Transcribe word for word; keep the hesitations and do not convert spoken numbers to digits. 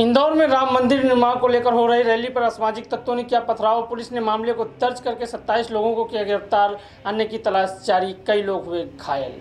इंदौर में राम मंदिर निर्माण को लेकर हो रही रैली पर असामाजिक तत्वों ने किया पथराव। पुलिस ने मामले को दर्ज करके सत्ताईस लोगों को किया गिरफ्तार, अन्य की तलाश जारी, कई लोग हुए घायल।